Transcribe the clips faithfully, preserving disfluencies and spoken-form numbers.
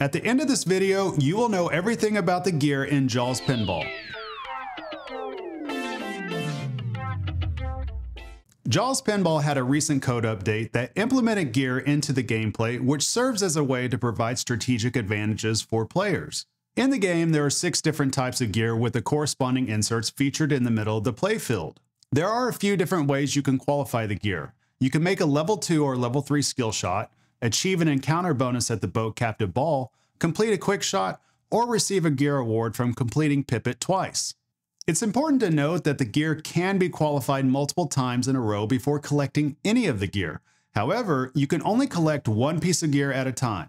At the end of this video, you will know everything about the gear in Jaws Pinball. Jaws Pinball had a recent code update that implemented gear into the gameplay, which serves as a way to provide strategic advantages for players. In the game, there are six different types of gear with the corresponding inserts featured in the middle of the playfield. There are a few different ways you can qualify the gear. You can make a level two or level three skill shot, achieve an encounter bonus at the boat captive ball, complete a quick shot, or receive a gear award from completing Pip It twice. It's important to note that the gear can be qualified multiple times in a row before collecting any of the gear. However, you can only collect one piece of gear at a time.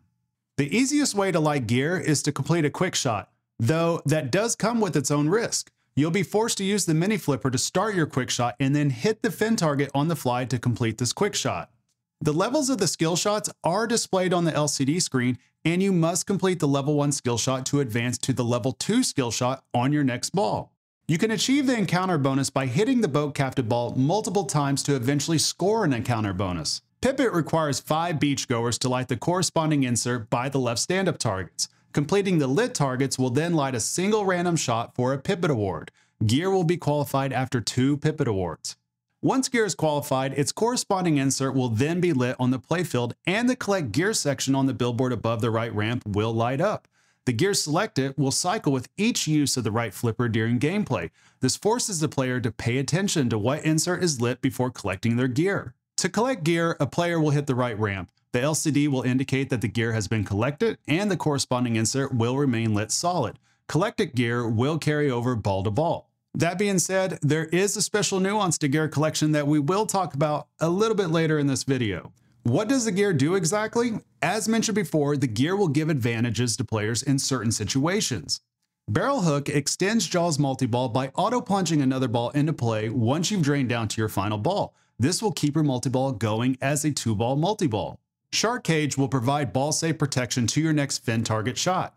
The easiest way to light gear is to complete a quick shot, though that does come with its own risk. You'll be forced to use the mini flipper to start your quick shot and then hit the fin target on the fly to complete this quick shot. The levels of the skill shots are displayed on the L C D screen, and you must complete the level one skill shot to advance to the level two skill shot on your next ball. You can achieve the encounter bonus by hitting the boat captive ball multiple times to eventually score an encounter bonus. Pip It requires five beachgoers to light the corresponding insert by the left stand-up targets. Completing the lit targets will then light a single random shot for a Pip It award. Gear will be qualified after two Pip It awards. Once gear is qualified, its corresponding insert will then be lit on the playfield, and the collect gear section on the billboard above the right ramp will light up. The gear selected will cycle with each use of the right flipper during gameplay. This forces the player to pay attention to what insert is lit before collecting their gear. To collect gear, a player will hit the right ramp. The L C D will indicate that the gear has been collected, and the corresponding insert will remain lit solid. Collected gear will carry over ball to ball. That being said, there is a special nuance to gear collection that we will talk about a little bit later in this video. What does the gear do exactly? As mentioned before, the gear will give advantages to players in certain situations. Barrel hook extends Jaws multiball by auto-plunging another ball into play once you've drained down to your final ball. This will keep your multiball going as a two-ball multiball. Shark cage will provide ball-safe protection to your next fin target shot.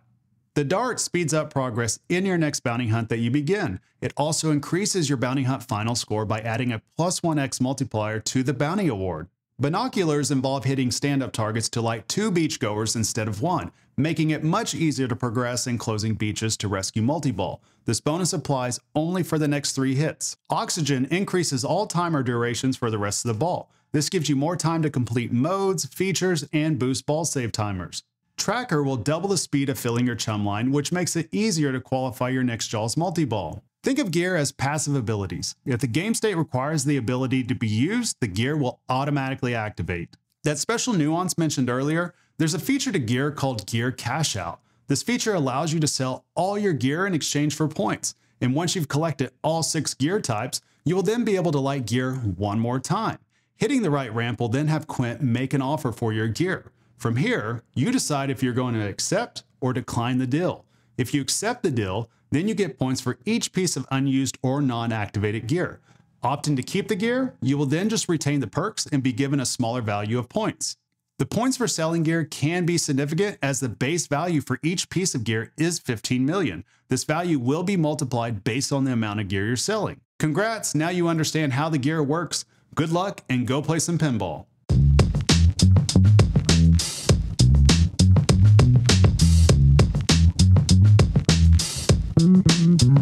The dart speeds up progress in your next bounty hunt that you begin. It also increases your bounty hunt final score by adding a plus one X multiplier to the bounty award. Binoculars involve hitting stand-up targets to light two beachgoers instead of one, making it much easier to progress in closing beaches to rescue multiball. This bonus applies only for the next three hits. Oxygen increases all timer durations for the rest of the ball. This gives you more time to complete modes, features, and boost ball save timers. Tracker will double the speed of filling your chum line, which makes it easier to qualify your next Jaws multiball. Think of gear as passive abilities. If the game state requires the ability to be used, the gear will automatically activate. That special nuance mentioned earlier, there's a feature to gear called Gear Cash Out. This feature allows you to sell all your gear in exchange for points. And once you've collected all six gear types, you will then be able to light gear one more time. Hitting the right ramp will then have Quint make an offer for your gear. From here, you decide if you're going to accept or decline the deal. If you accept the deal, then you get points for each piece of unused or non-activated gear. Opting to keep the gear, you will then just retain the perks and be given a smaller value of points. The points for selling gear can be significant, as the base value for each piece of gear is fifteen million. This value will be multiplied based on the amount of gear you're selling. Congrats, now you understand how the gear works. Good luck and go play some pinball. Mm-hmm.